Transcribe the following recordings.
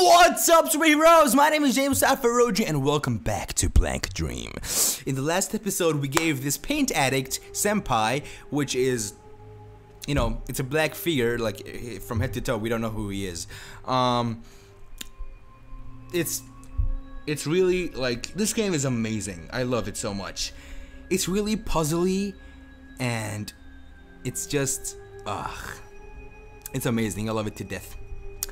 What's up, superheroes? My name is James Afaroji, and welcome back to Blank Dream. In the last episode, we gave this paint addict senpai, which is, you know, it's a black figure, like from head to toe. We don't know who he is. It's really, like, this game is amazing. I love it so much. It's really puzzly, and it's just, it's amazing. I love it to death.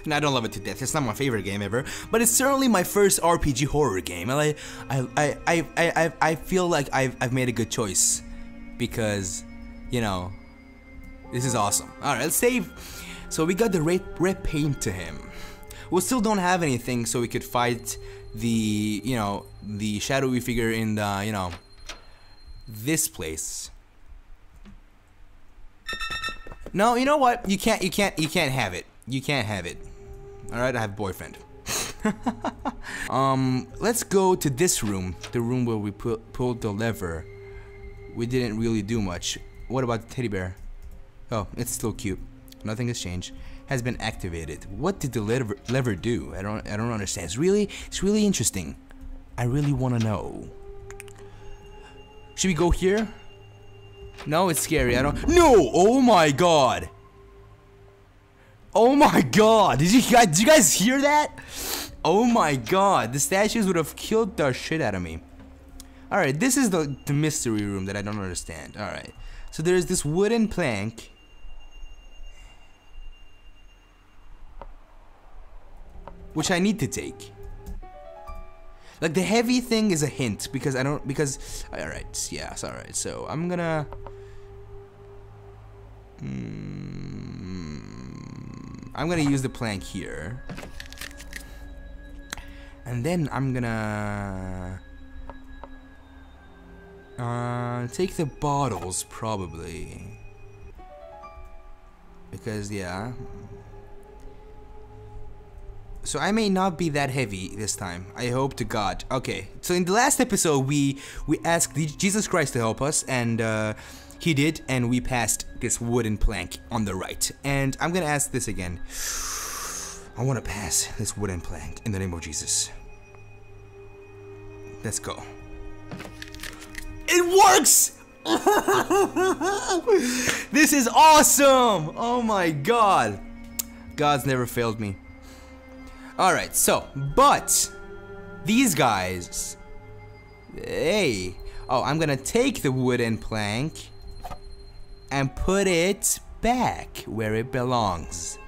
No, I don't love it to death. It's not my favorite game ever, but it's certainly my first RPG horror game. I feel like I've made a good choice because, you know, this is awesome. All right, let's save. So we got the red paint to him. We still don't have anything, so we could fight the, you know, the shadowy figure in the, you know, this place. No, you know what? You can't have it. You can't have it. All right, I have a boyfriend. Let's go to this room, the room where we pulled the lever. We didn't really do much. What about the teddy bear? Oh, it's still cute. Nothing has changed. Has been activated. What did the lever do? I don't understand. It's really interesting. I really want to know. Should we go here? No, it's scary. No! Oh my god! Oh my god! Did you guys hear that? Oh my god! The statues would have killed the shit out of me. All right, this is the mystery room that I don't understand. All right, so there's this wooden plank. Which I need to take. Like the heavy thing is a hint because I don't, because, all right, yes, all right. So I'm gonna. I'm gonna use the plank here, and then I'm gonna take the bottles probably, because yeah. So I may not be that heavy this time. I hope to God. Okay. So in the last episode, we asked Jesus Christ to help us, and he did, and we passed this wooden plank on the right. And I'm gonna ask this again. I wanna pass this wooden plank in the name of Jesus. Let's go. It works! This is awesome! Oh my god. God's never failed me. Alright, so, but these guys. Hey. Oh, I'm gonna take the wooden plank and put it back where it belongs.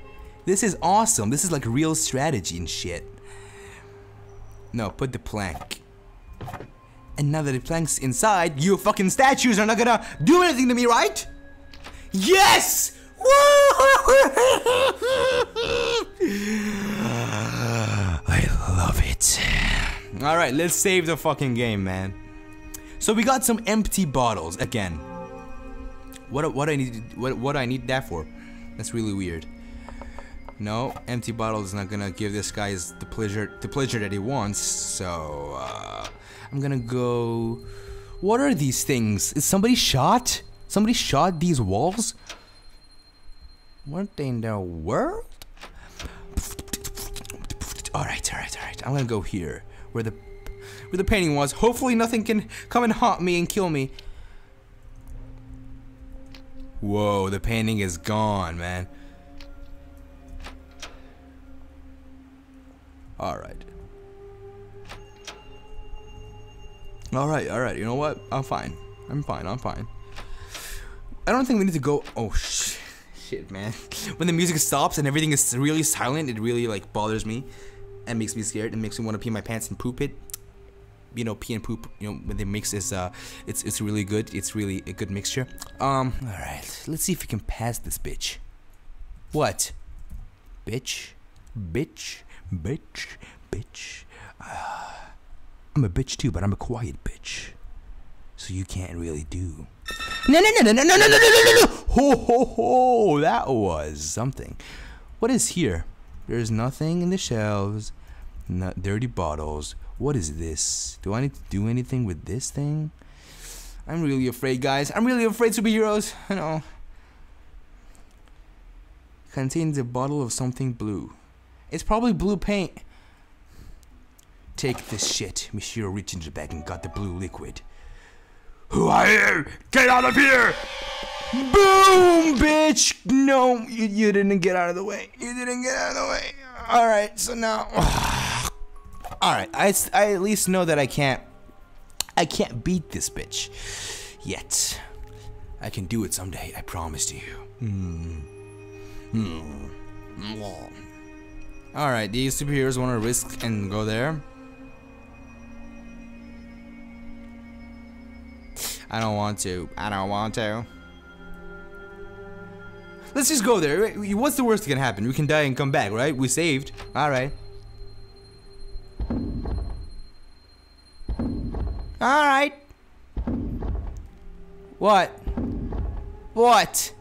This is awesome. This is like real strategy and shit. No, put the plank. And now that the plank's inside, you fucking statues are not gonna do anything to me, right? Yes! I love it. Alright, let's save the fucking game, man. So we got some empty bottles again. What I need that for? That's really weird. No, empty bottle is not gonna give this guy the pleasure that he wants. So I'm gonna go. What are these things? Is somebody shot? Somebody shot these walls? Weren't they in the world? All right, all right, all right. I'm gonna go here where the painting was. Hopefully, nothing can come and haunt me and kill me. Whoa, the painting is gone, man. Alright. Alright, alright, you know what? I'm fine. I'm fine, I'm fine. I don't think we need to go. Oh, shit, man. When the music stops and everything is really silent, it really, like, bothers me. And makes me scared. It makes me want to pee my pants and poop it. You know, pee and poop, you know, when they mix is, it's really good. It's really a good mixture. All right, let's see if we can pass this bitch. What? Bitch, bitch, bitch, bitch. I'm a bitch too, but I'm a quiet bitch. So you can't really do. No, no, no, no, no, no, no, no, no, no. Ho, ho, ho, that was something. What is here? There's nothing in the shelves. Not dirty bottles. What is this? Do I need to do anything with this thing? I'm really afraid, guys. I'm really afraid, superheroes. I know. contains a bottle of something blue. It's probably blue paint. Take this shit. Mishiro reached into the bag and got the blue liquid. Who are you? Get out of here! Boom, bitch! No, you didn't get out of the way. You didn't get out of the way. Alright, so now... Alright, I at least know that I can't beat this bitch. Yet. I can do it someday, I promise to you. Alright, these superheroes want to risk and go there. I don't want to. I don't want to. Let's just go there. What's the worst that can happen? We can die and come back, right? We saved. Alright. Alright. What? What?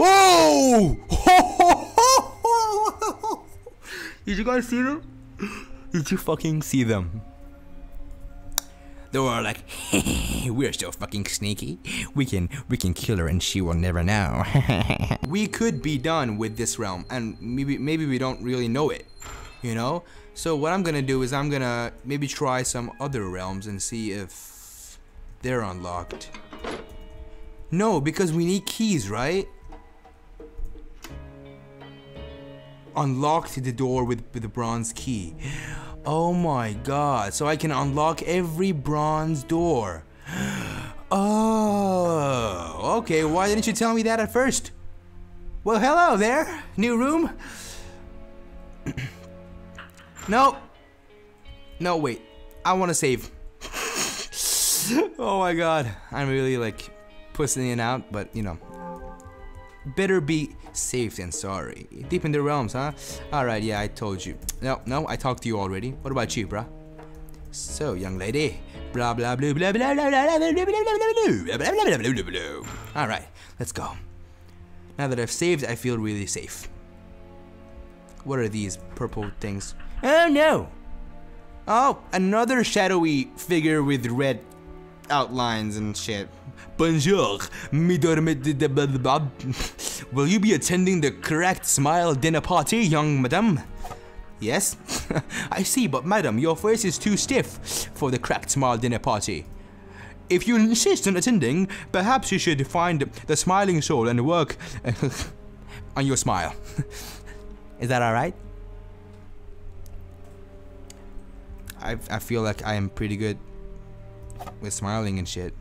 Whoa! Did you guys see them? Did you fucking see them? They were like, hey, we're so fucking sneaky. We can kill her and she will never know. We could be done with this realm, and maybe we don't really know it, you know? So what I'm gonna do is I'm gonna maybe try some other realms and see if they're unlocked. No, because we need keys, right? Unlocked the door with the bronze key. Oh my god, so I can unlock every bronze door. Oh, okay, why didn't you tell me that at first? Well, hello there, new room. No. No, wait, I want to save. Oh my god, I'm really like pussing it out, but you know. Better be safe than sorry. Deep in the realms, huh? Alright, yeah, I told you. No, I talked to you already. What about you, bruh? So, young lady. Blah, blah, blah, blah, blah, blah, blah, blah, blah, blah, blah, blah, blah, blah. Alright, let's go. Now that I've saved, I feel really safe. What are these purple things? Oh, no! Oh, another shadowy figure with red outlines and shit. Bonjour, will you be attending the correct smile dinner party, young madam? Yes? I see, but madam, your face is too stiff for the correct smile dinner party. If you insist on attending, perhaps you should find the smiling soul and work on your smile. Is that alright? I feel like I am pretty good with smiling and shit.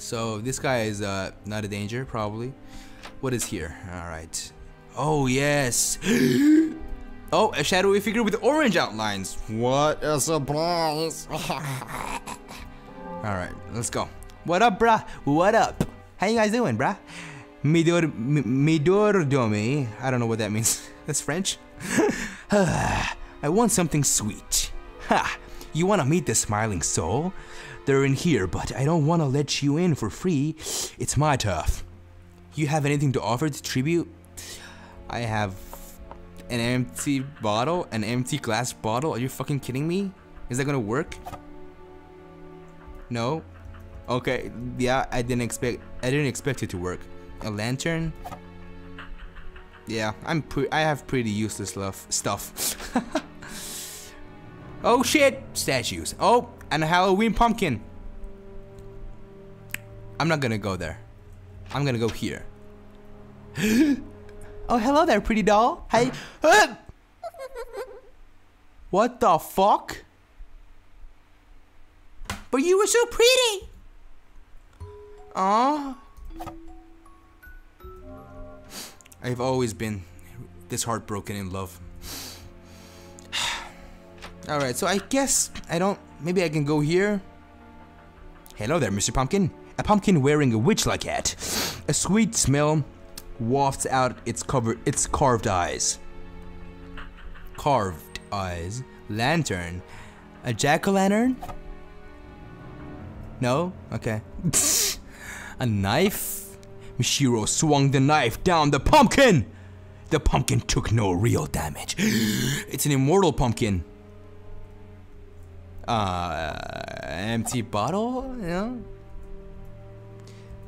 So this guy is not a danger, probably. What is here? Alright. Oh, yes! Oh, a shadowy figure with orange outlines! What a surprise! Alright, let's go. What up, bruh? What up? How you guys doing, bruh? Midordomi. I don't know what that means. That's French? I want something sweet. Ha! You wanna meet the smiling soul? They're in here, but I don't want to let you in for free. It's my turf. You have anything to offer to tribute? I have an empty bottle, an empty glass bottle. Are you fucking kidding me? Is that gonna work? No? Okay, yeah, I didn't expect it to work. A lantern? Yeah, I have pretty useless stuff. Oh shit! Statues. Oh, and a Halloween pumpkin. I'm not gonna go there. I'm gonna go here. Oh, hello there, pretty doll. Hey. What the fuck? But you were so pretty. Aww. I've always been this heartbroken in love. Alright, so I guess I don't... Maybe I can go here. Hello there, Mr. Pumpkin. A pumpkin wearing a witch-like hat. A sweet smell wafts out its carved eyes. Carved eyes. Lantern. A jack-o'-lantern? No? Okay. A knife? Mishiro swung the knife down the pumpkin! The pumpkin took no real damage. It's an immortal pumpkin. Empty bottle? You know?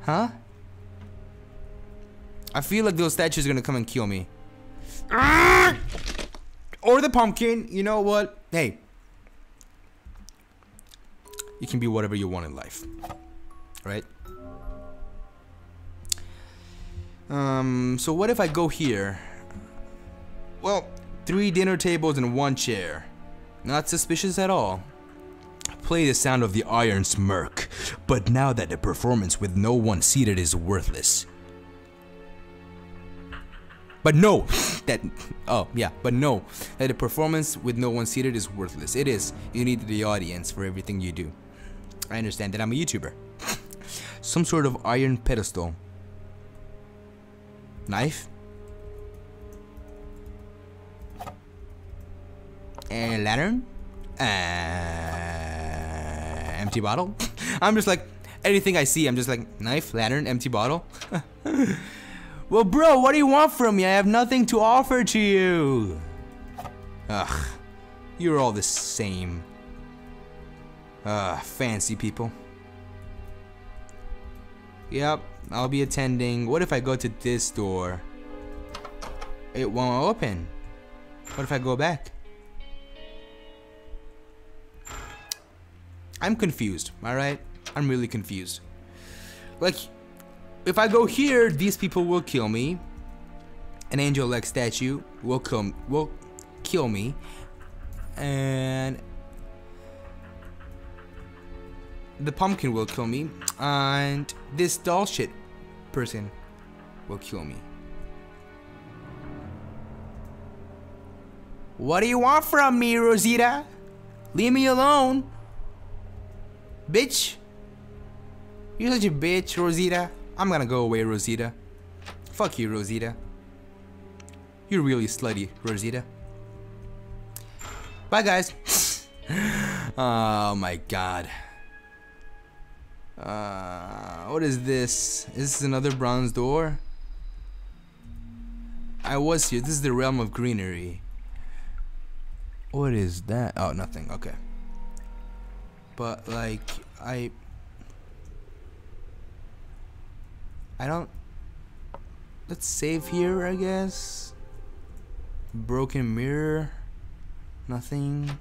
Huh? I feel like those statues are gonna come and kill me. Or the pumpkin, you know what? Hey. You can be whatever you want in life. Right? So what if I go here? Well, 3 dinner tables and 1 chair. Not suspicious at all. Play the sound of the iron smirk. But now that the performance with no one seated is worthless. But no, that, oh yeah, but no, that the performance with no one seated is worthless. It is. You need the audience for everything you do. I understand that I'm a YouTuber. Some sort of iron pedestal. Knife. And a lantern. Empty bottle. I'm just like, anything I see, I'm just like, knife, lantern, empty bottle. Well, bro, what do you want from me? I have nothing to offer to you. Ugh, you're all the same. Fancy people. Yep, I'll be attending. What if I go to this door? It won't open. What if I go back? I'm confused, alright? I'm really confused. Like, if I go here, these people will kill me. An angel-like statue will kill me. And the pumpkin will kill me. And this doll shit person will kill me. What do you want from me, Rosita? Leave me alone. Bitch. You're such a bitch, Rosita. I'm gonna go away, Rosita. Fuck you, Rosita. You're really slutty, Rosita. Bye, guys. Oh my god. What is this? Is this another bronze door? I was here. This is the realm of greenery. What is that? Oh, nothing. Okay. But, like, I don't... Let's save here, I guess. Broken mirror. Nothing.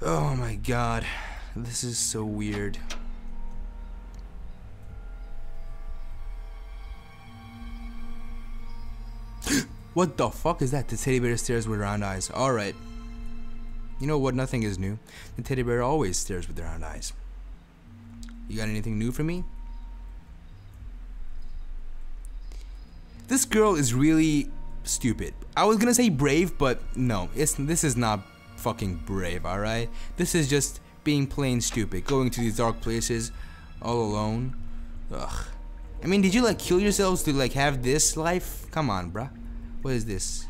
Oh my god. This is so weird. What the fuck is that? The teddy bear stares with round eyes. Alright. You know what? Nothing is new. The teddy bear always stares with their round eyes. You got anything new for me? This girl is really stupid. I was gonna say brave, but no. This is not fucking brave, alright? This is just being plain stupid. Going to these dark places all alone. Ugh. I mean, did you like kill yourselves to like have this life? Come on, bruh. What is this?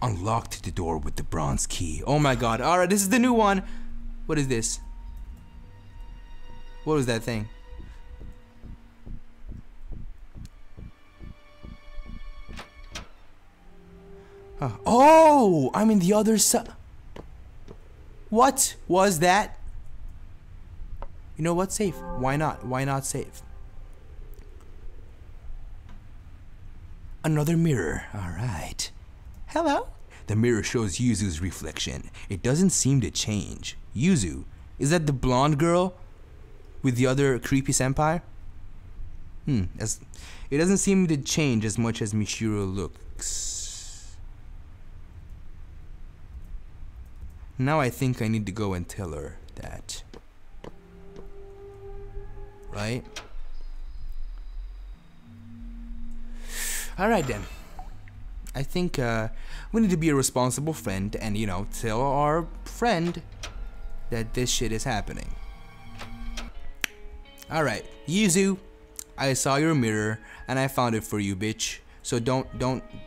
Unlocked the door with the bronze key. Oh my god. Alright, this is the new one. What is this? What was that thing? Huh. Oh! I'm in the other side. What was that? You know what? Save. Why not? Why not save? Another mirror. Alright. Hello? The mirror shows Yuzu's reflection. It doesn't seem to change. Yuzu, is that the blonde girl with the other creepy senpai? It doesn't seem to change as much as Mishiro looks. Now I think I need to go and tell her that. Right? Alright then. I think we need to be a responsible friend and, you know, tell our friend that this shit is happening. Alright, Yuzu, I saw your mirror and I found it for you, bitch. So don't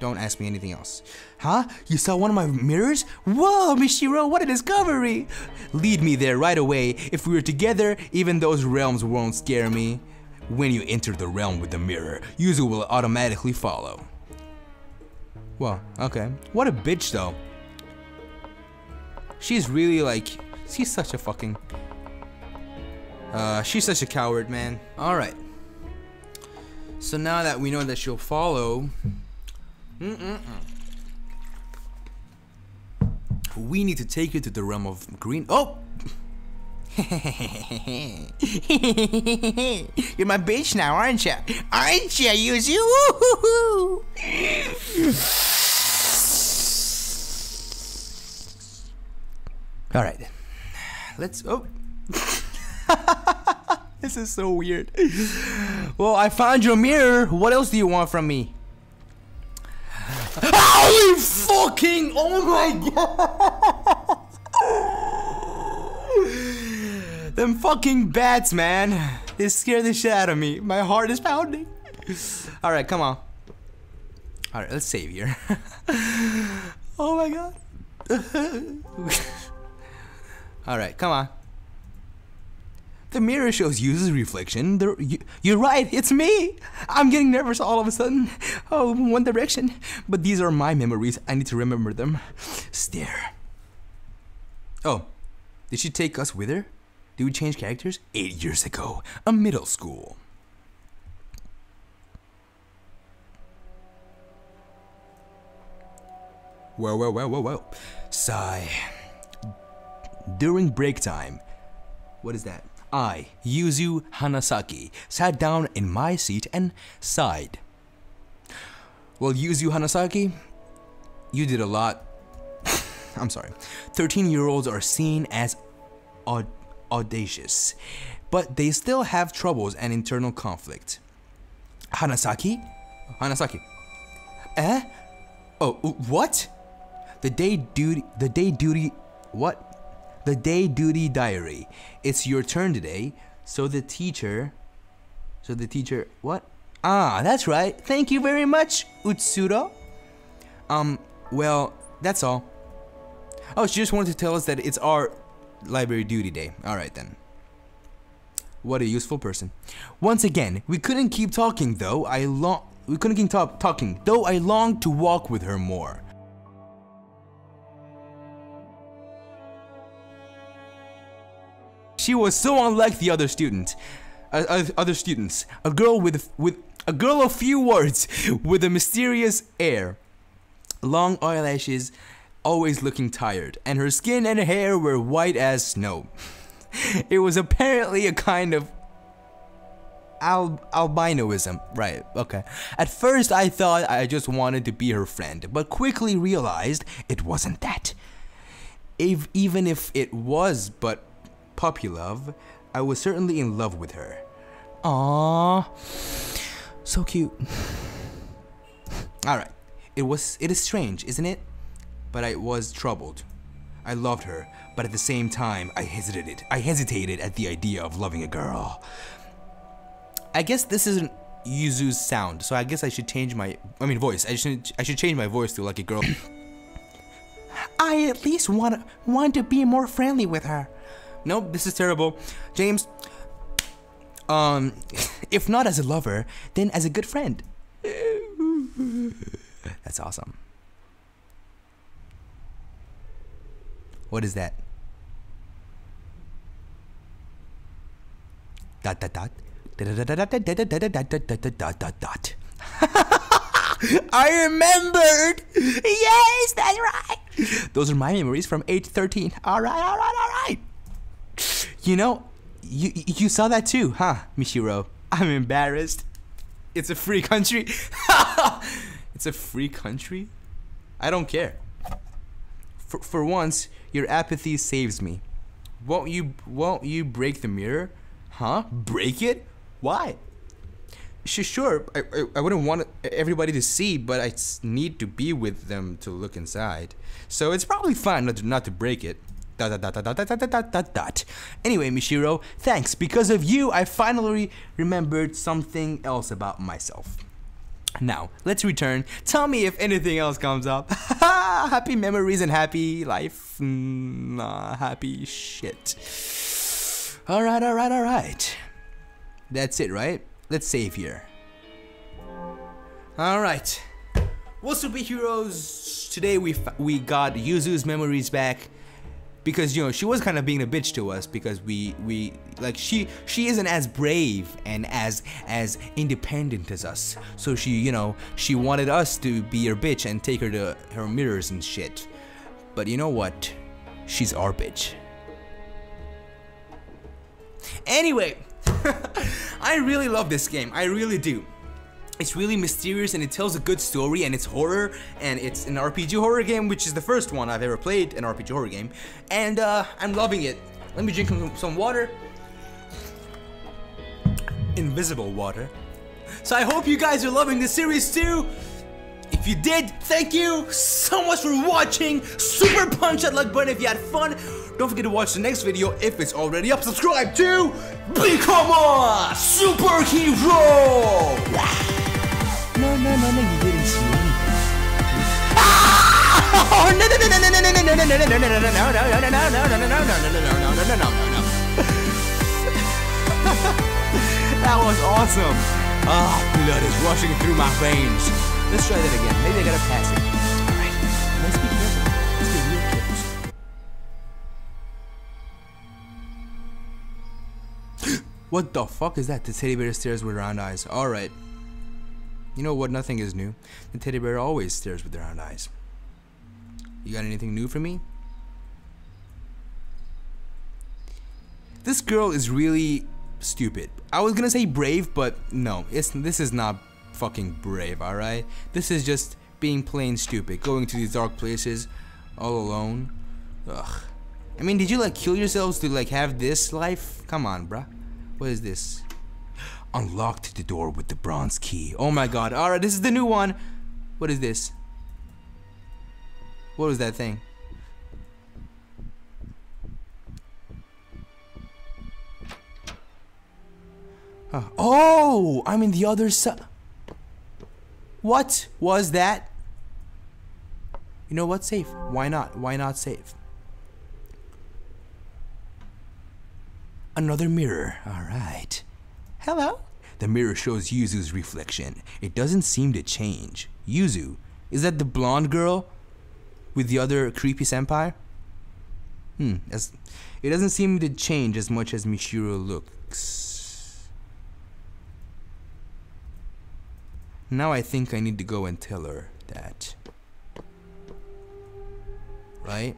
ask me anything else. Huh? You saw one of my mirrors? Whoa, Mishiro, what a discovery! Lead me there right away. If we were together, even those realms won't scare me. When you enter the realm with the mirror, Yuzu will automatically follow. Well, okay. What a bitch, though. She's really like... She's such a fucking... She's such a coward, man. Alright. So now that we know that she'll follow, we need to take her to the realm of green. Oh! You're my bitch now, aren't you? Aren't you, Yuzu? Alright. Let's. Oh! This is so weird. Well, I found your mirror. What else do you want from me? Holy fucking! Oh my god! Them fucking bats, man. They scared the shit out of me. My heart is pounding. Alright, come on. Alright, let's save here. Oh my god. Alright, come on. The mirror shows Yuzu's reflection. You're right, it's me! I'm getting nervous all of a sudden. Oh, One Direction. But these are my memories. I need to remember them. Stare. Oh, did she take us with her? Did we change characters? 8 years ago, a middle school. Whoa, whoa, whoa, whoa, whoa. Sigh. During break time. What is that? I, Yuzu Hanasaki, sat down in my seat and sighed. Well, Yuzu Hanasaki, you did a lot. I'm sorry. 13-year-olds are seen as audacious, but they still have troubles and internal conflict. Hanasaki? Eh? Oh, what? What? The day duty diary. It's your turn today. So the teacher, what? Ah, that's right. Thank you very much, Utsuro. Well, that's all. Oh, she just wanted to tell us that it's our library duty day. Alright then. What a useful person. Once again, we couldn't keep talking though. I longed to walk with her more. She was so unlike the other students. A girl of few words, with a mysterious air, long eyelashes, always looking tired, and her skin and hair were white as snow. It was apparently a kind of albinoism, right? Okay. At first, I thought I just wanted to be her friend, but quickly realized it wasn't that. Even if it was, but. Puppy love, I was certainly in love with her. Aww, so cute. Alright, it is strange, isn't it? But I was troubled. I loved her, but at the same time, I hesitated at the idea of loving a girl. I guess this isn't Yuzu's sound, so I guess I should change my, voice. I should change my voice to like a girl. I at least want to be more friendly with her. Nope, this is terrible. James, if not as a lover, then as a good friend. That's awesome. What is that? Dot dot dot. I remembered! Yes, that's right! Those are my memories from age 13. Alright. You know, you saw that too, huh, Mishiro? I'm embarrassed. It's a free country. It's a free country? I don't care. For once, your apathy saves me. Won't you break the mirror? Huh? Break it? Why? Sure, I wouldn't want everybody to see, but I need to be with them to look inside. So it's probably fine not to break it. Anyway, Mishiro, thanks. Because of you, I finally remembered something else about myself. Now, let's return. Tell me if anything else comes up. Happy memories and happy life. Nah, happy shit. Alright. That's it, right? Let's save here. Alright. Well, superheroes, today we got Yuzu's memories back. because, you know, she was kind of being a bitch to us because we like, she isn't as brave and as independent as us. So she, you know, she wanted us to be her bitch and take her to her mirrors and shit. But you know what? She's our bitch. Anyway, I really love this game. I really do. It's really mysterious and it tells a good story and it's horror and it's an RPG horror game, which is the first one I've ever played, an RPG horror game. And I'm loving it. Let me drink some water. Invisible water. So I hope you guys are loving this series too. If you did, thank you so much for watching. Super punch that like button if you had fun. Don't forget to watch the next video if it's already up. Subscribe to become a superhero. No, you didn't see anything. Ah! Oh, no. That was awesome. Ah, blood is rushing through my veins. Let's try that again. Maybe I gotta pass it. Alright, let's be careful. Let's be real careful. What the fuck is that? The teddy bear stares with round eyes. Alright. You know what? Nothing is new. The teddy bear always stares with their round eyes. You got anything new for me? This girl is really stupid. I was gonna say brave, but no. This is not fucking brave, alright? This is just being plain stupid. Going to these dark places all alone. Ugh. I mean, did you like kill yourselves to like have this life? Come on, bruh. What is this? Unlocked the door with the bronze key. Oh my god. Alright, this is the new one. What is this? What was that thing? Huh. Oh! I'm in the other side. What was that? You know what? Save. Why not? Why not save? Another mirror. Alright. Hello? The mirror shows Yuzu's reflection. It doesn't seem to change. Yuzu, is that the blonde girl with the other creepy senpai? It doesn't seem to change as much as Mishiro looks. Now I think I need to go and tell her that. Right?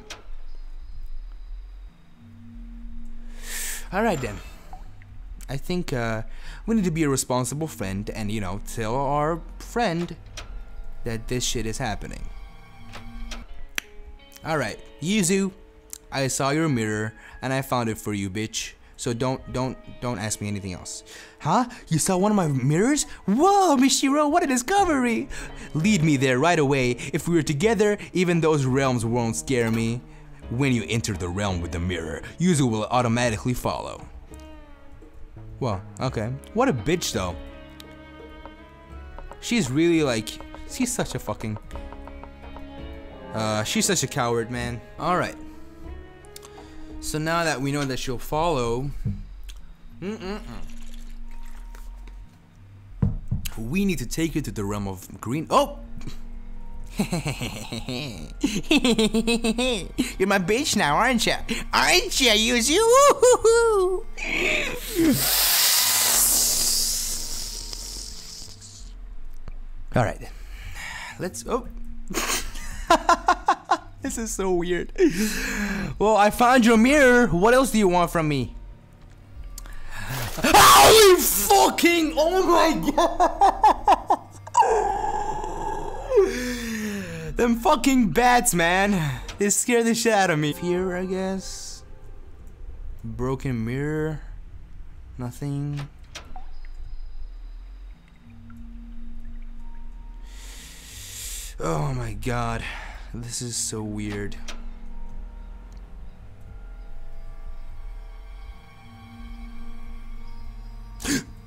Alright then. I think we need to be a responsible friend and, you know, tell our friend that this shit is happening. Alright, Yuzu, I saw your mirror and I found it for you, bitch. So don't ask me anything else. Huh? You saw one of my mirrors? Whoa, Mishiro, what a discovery! Lead me there right away. If we were together, even those realms won't scare me. When you enter the realm with the mirror, Yuzu will automatically follow. Well, okay. What a bitch, though. She's really like... She's such a fucking... she's such a coward, man. Alright. So now that we know that she'll follow... We need to take her to the realm of green... Oh! You're my bitch now, aren't ya? Aren't ya, Yuzu? Alright then. Let's... Oh! This is so weird. Well, I found your mirror. What else do you want from me? Holy fucking... Oh my god! Them fucking bats, man. They scare the shit out of me. Here, I guess. Broken mirror. Nothing. Oh my god. This is so weird.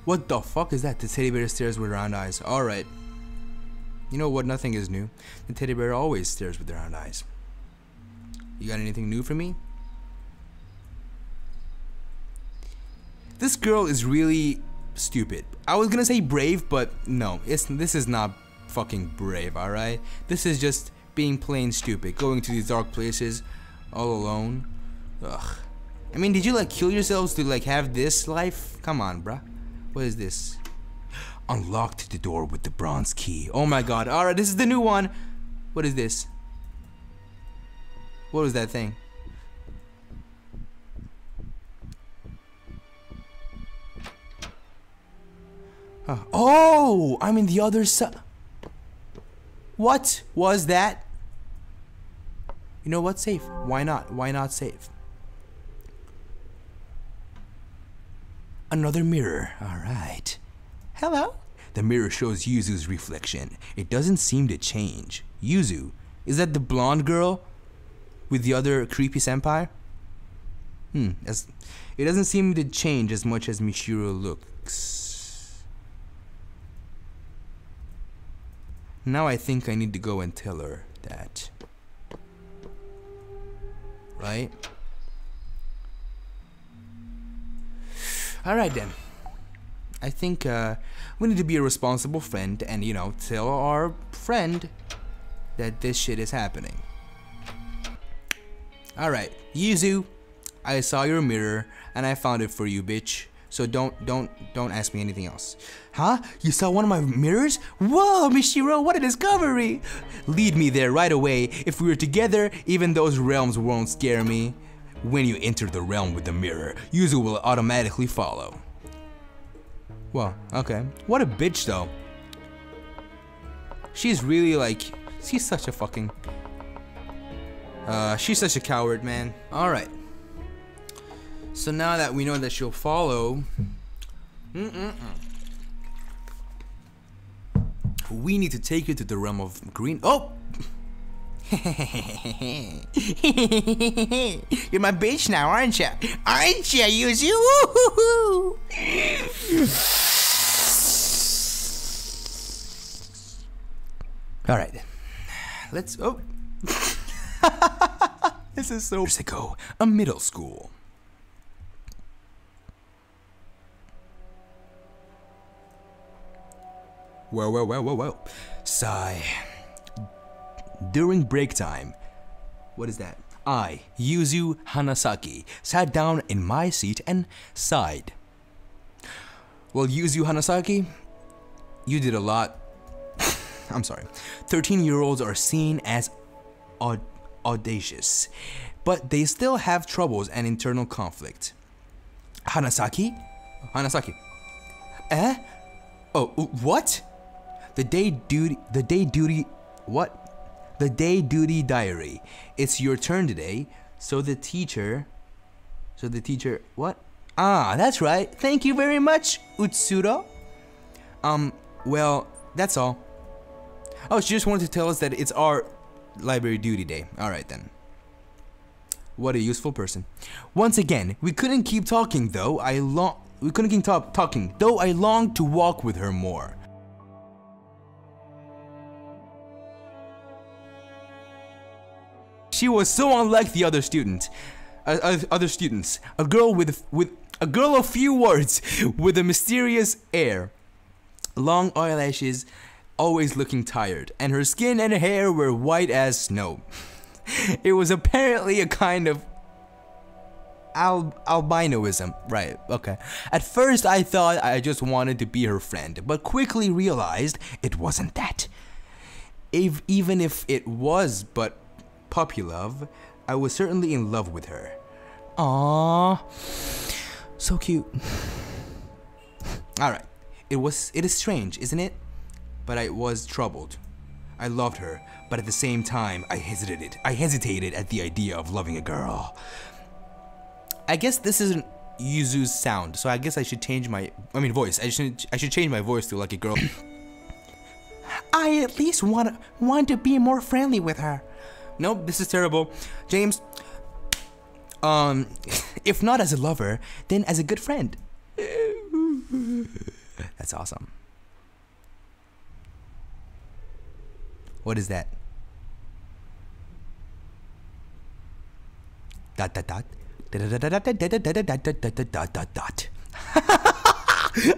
What the fuck is that? The teddy bear stares with round eyes. Alright. You know what? Nothing is new. The teddy bear always stares with their round eyes. You got anything new for me? This girl is really stupid. I was gonna say brave, but no. This is not fucking brave, alright? This is just being plain stupid. Going to these dark places all alone. Ugh. I mean, did you like kill yourselves to like have this life? Come on, bruh. What is this? Unlocked the door with the bronze key. Oh my god. Alright, this is the new one. What is this? What was that thing? Huh. Oh! I'm in the other side. What was that? You know what? Save. Why not? Why not save? Another mirror. Alright. Hello? The mirror shows Yuzu's reflection. It doesn't seem to change. Yuzu, is that the blonde girl with the other creepy senpai? It doesn't seem to change as much as Mishiro looks. Now I think I need to go and tell her that. Right? Alright then. I think we need to be a responsible friend and, you know, tell our friend that this shit is happening. Alright, Yuzu, I saw your mirror and I found it for you, bitch. So don't ask me anything else. Huh? You saw one of my mirrors? Whoa, Mishiro, what a discovery! Lead me there right away. If we were together, even those realms won't scare me. When you enter the realm with the mirror, Yuzu will automatically follow. Well, okay. What a bitch, though. She's really like... she's such a fucking... she's such a coward, man. Alright. So now that we know that she'll follow... we need to take her to the realm of green... Oh! You're my bitch now, aren't ya? Aren't ya, Yuzu? Woohoo! All right, let's. Oh, this is so. Years ago, a middle school. Whoa, whoa, whoa, whoa, whoa. Sigh. During break time, what is that? I, Yuzu Hanasaki, sat down in my seat and sighed. Well, Yuzu Hanasaki, you did a lot. I'm sorry. 13-year-olds are seen as audacious, but they still have troubles and internal conflict. Hanasaki? Hanasaki. Eh? Oh, what? The day duty diary. It's your turn today. So the teacher, what? Ah, that's right. Thank you very much, Utsuro. Well, that's all. Oh, she just wanted to tell us that it's our library duty day. Alright then. What a useful person. Once again, we couldn't keep talking though. I longed to walk with her more. She was so unlike the other students. A girl of few words, with a mysterious air, long eyelashes, always looking tired, and her skin and hair were white as snow. It was apparently a kind of albinoism, right? Okay. At first, I thought I just wanted to be her friend, but quickly realized it wasn't that. Even if it was, but. Puppy love, I was certainly in love with her. Aww, so cute. Alright, it is strange, isn't it? But I was troubled. I loved her, but at the same time, I hesitated at the idea of loving a girl. I guess this isn't Yuzu's sound, so I guess I should change my, voice. I should change my voice to like a girl. I at least want to be more friendly with her. Nope, this is terrible. James, if not as a lover, then as a good friend. That's awesome. What is that? Dot dot dot. Dot.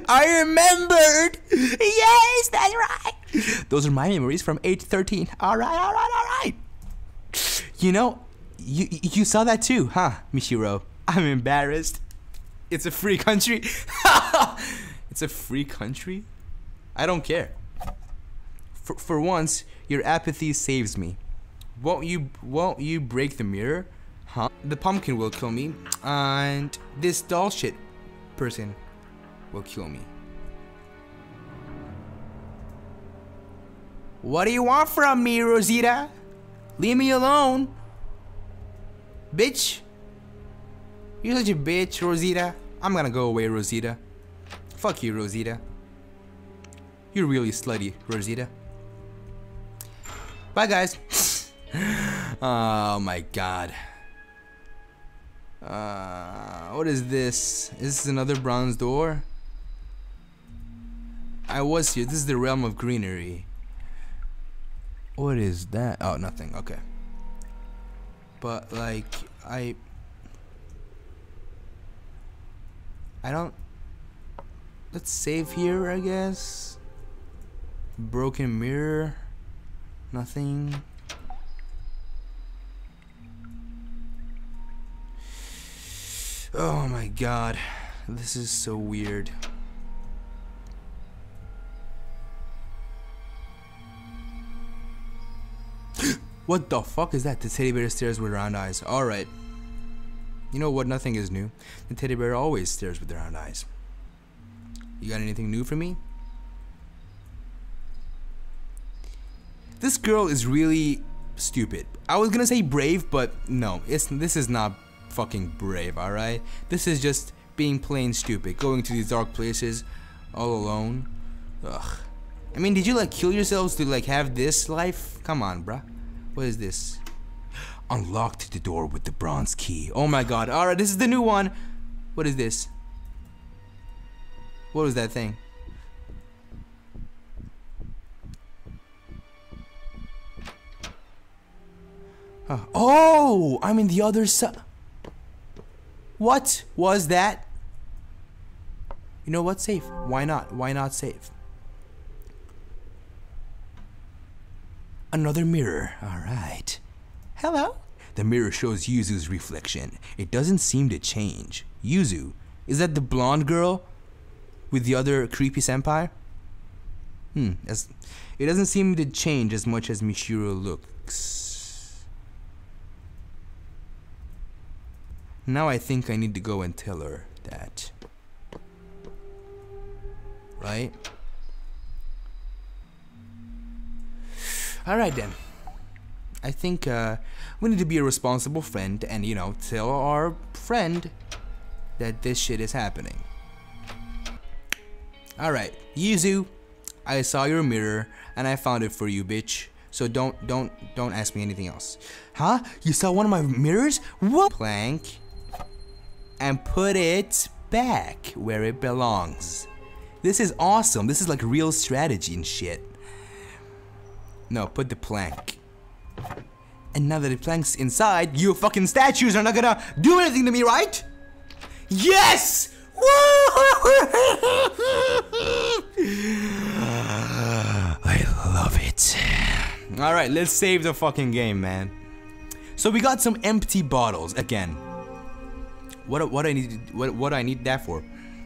I remembered! Yes, that's right! Those are my memories from age 13. Alright. You know, You saw that too, huh, Mishiro? I'm embarrassed. It's a free country. It's a free country? I don't care. For once, your apathy saves me. Won't you break the mirror? Huh? The pumpkin will kill me, and this doll shit person will kill me. What do you want from me, Rosita? Leave me alone, bitch. You're such a bitch, Rosita. I'm gonna go away, Rosita. Fuck you, Rosita. You're really slutty, Rosita. Bye, guys. Oh my god. What is this? Is this another bronze door? I was here. This is the realm of greenery. What is that? Oh, nothing. Okay. But like, I don't. Let's save here, I guess. Broken mirror. Nothing. Oh my god, this is so weird. What the fuck is that? The teddy bear stares with round eyes. Alright. You know what? Nothing is new. The teddy bear always stares with round eyes. You got anything new for me? This girl is really stupid. I was gonna say brave, but no. This is not fucking brave, alright? This is just being plain stupid, going to these dark places all alone. Ugh. I mean, did you like kill yourselves to like have this life? Come on, bruh. What is this? Unlocked the door with the bronze key. Oh my god. Alright, this is the new one. What is this? What was that thing? Huh. Oh! I'm in the other side. What was that? You know what? Save. Why not? Why not save? Another mirror. Alright. Hello? The mirror shows Yuzu's reflection. It doesn't seem to change. Yuzu, is that the blonde girl with the other creepy senpai? It doesn't seem to change as much as Mishiro looks. Now I think I need to go and tell her that. Right? Alright then. I think we need to be a responsible friend and, you know, tell our friend that this shit is happening. Alright, Yuzu, I saw your mirror and I found it for you, bitch. So don't ask me anything else. Huh? You saw one of my mirrors? What? Plank. And put it back where it belongs. This is awesome. This is like real strategy and shit. No, put the plank. And now that the plank's inside, you fucking statues are not gonna do anything to me, right? Yes! I love it. Alright, let's save the fucking game, man. So we got some empty bottles again. What I need that for?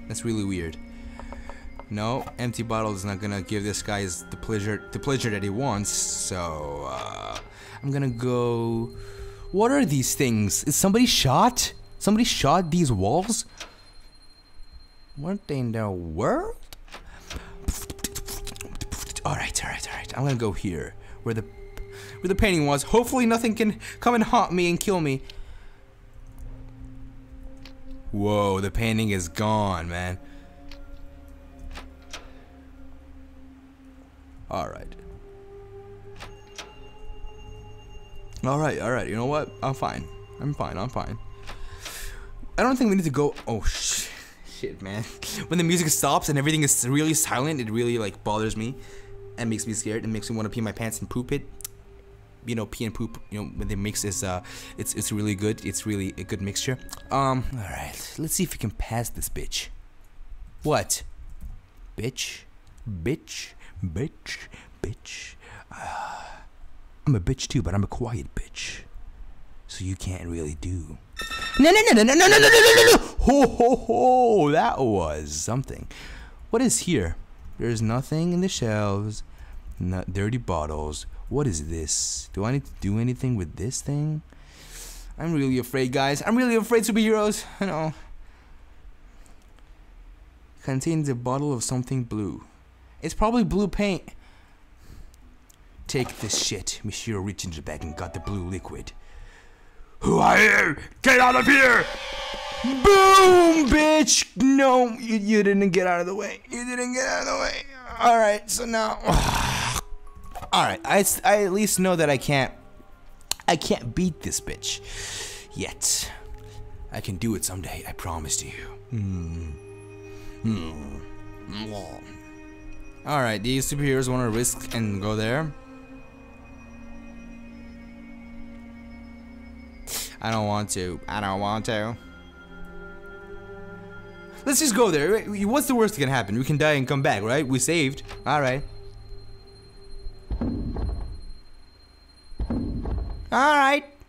That's really weird. No, empty bottle is not gonna give this guy the pleasure that he wants. So I'm gonna go. What are these things? Is somebody shot? Somebody shot these walls? Weren't they in the world? All right. I'm gonna go here where the painting was. Hopefully, nothing can come and haunt me and kill me. Whoa, the painting is gone, man. Alright, you know what? I'm fine. I don't think we need to go. Oh, shit, man. When the music stops and everything is really silent, it really, like, bothers me. And makes me scared. It makes me want to pee my pants and poop it. You know, pee and poop, you know, when they mix is, it's really good. It's really a good mixture. Alright, let's see if we can pass this bitch. What? Bitch. I'm a bitch too, but I'm a quiet bitch. so you can't really do. No. Ho, that was something. What is here? There's nothing in the shelves, not dirty bottles. What is this? Do I need to do anything with this thing? I'm really afraid, guys. I'm really afraid, superheroes. I know. Contains a bottle of something blue. It's probably blue paint. Take this shit. Mishiro reached into the bag and got the blue liquid. Who are you? Get out of here! Boom, bitch! No, you didn't get out of the way. You didn't get out of the way. Alright, so now... Alright, I at least know that I can't beat this bitch. Yet. I can do it someday, I promise you. Alright, these superheroes want to risk and go there. I don't want to. Let's just go there. What's the worst that can happen? We can die and come back, right? We saved. Alright. Alright.